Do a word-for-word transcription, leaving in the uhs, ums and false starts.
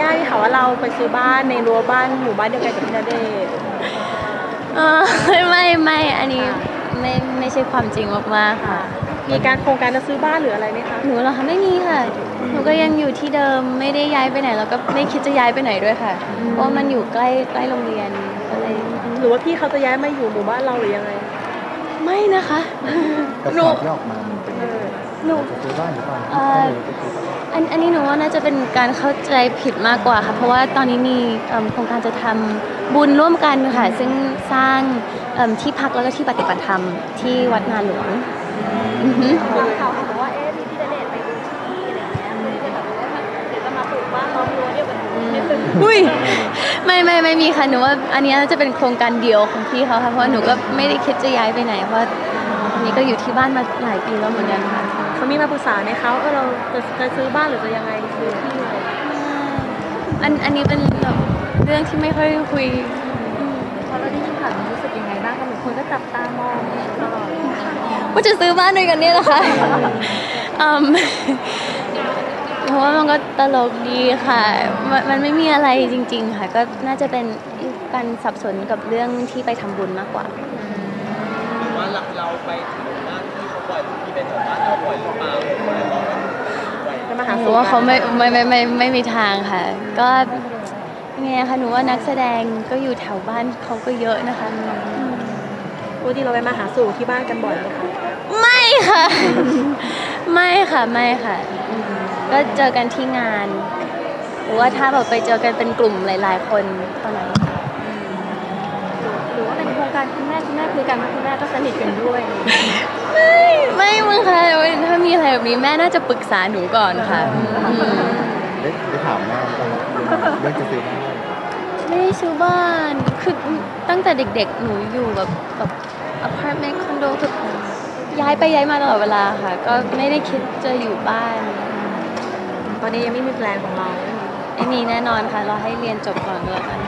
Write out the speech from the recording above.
ย่าที่เขาว่าเราไปซื้อบ้านในรั้วบ้านหมู่บ้านเดียวกันกับพี่ณเดชน์เออไม่ไม่อันนี้ไม่ไม่ใช่ความจริงมากๆค่ะมีการโครงการจะซื้อบ้านหรืออะไรไหมคะหนูเหรอคะไม่มีค่ะหนูก็ยังอยู่ที่เดิมไม่ได้ย้ายไปไหนแล้วก็ไม่คิดจะย้ายไปไหนด้วยค่ะเพราะมันอยู่ใกล้ใกล้โรงเรียนก็เลยหรือว่าพี่เขาจะย้ายมาอยู่หมู่บ้านเราหรือยังไงไม่นะคะหนูยอกมาหนูซื้อบ้านหรือเปล่าอันอันนี้หนูว่าน่าจะเป็นการเข้าใจผิดมากกว่าค่ะเพราะว่าตอนนี้มีโครงการจะทำบุญร่วมกันค่ะซึ่งสร้างที่พักแล้วก็ที่ปฏิบัติธรรมที่วัดนาหลวงข่าวเห็นว่าเอ๊ะพี่ณเดชน์ไปดูที่อะไรเงี้ยเลยจะแบบว่าเดี๋ยวจะมาปลูกบ้านล้อมรั้วเดียวกันอุ้ยไม่ไม่ไม่มีค่ะหนูว่าอันนี้จะเป็นโครงการเดียวของพี่เขาค่ะเพราะหนูก็ไม่ได้คิดจะย้ายไปไหนเพราะนี่ก็อยู่ที่บ้านมาหลายปีแล้วเหมือนกันค่ะเขามีมาปรึกษาไหมคะเออเราจะซื้อบ้านหรือจะยังไงซื้อที่อะไรอันอันนี้เป็นเรื่องที่ไม่ค่อยคุยพอเราได้ยินข่าวมันรู้สึกยังไงบ้างคะหนูคนก็จับตามองตลอดว่าจะซื้อบ้านด้วยกันเนี่ยนะคะเพราะว่ามันก็ตลกดีค่ะมันไม่มีอะไรจริงๆค่ะก็น่าจะเป็นการสับสนกับเรื่องที่ไปทำบุญมากกว่าว่าหลักเราไปถึงบ้านที่เขาปล่อยที่เป็นบ้านเราปล่อยหรือเปล่าหนูว่าเขาไม่ไม่ไม่ไม่ไม่มีทางค่ะก็ยังไงคะหนูว่านักแสดงก็อยู่แถวบ้านเขาก็เยอะนะคะวันที่เราไปมาหาสู่ที่บ้านกันบ่อยไหมคะไม่ค่ะไม่ค่ะไม่ค่ะก็เจอกันที่งานหรือว่าถ้าแบบไปเจอกันเป็นกลุ่มหลายๆคนตอนนั้นหรือว่าเป็นโครงการคุณแม่คุณแม่คุยกันคุณแม่ก็สนิทกันด้วยไม่ไม่มึงค่ะถ้ามีอะไรแบบนี้แม่น่าจะปรึกษาหนูก่อนค่ะได้ถามแม่เรื่องจะซื้อบ้านไม่ได้ซื้อบ้านคือตั้งแต่เด็กๆหนูอยู่แบบแบบอพาร์ตเมนต์คอนโดคือย้ายไปย้ายมาตลอดเวลาค่ะก็ไม่ได้คิดจะอยู่บ้านตอนนี้ยังไม่มีแพลนของเราไม่มีแน่นอนค่ะเราให้เรียนจบก่อนแล้วกัน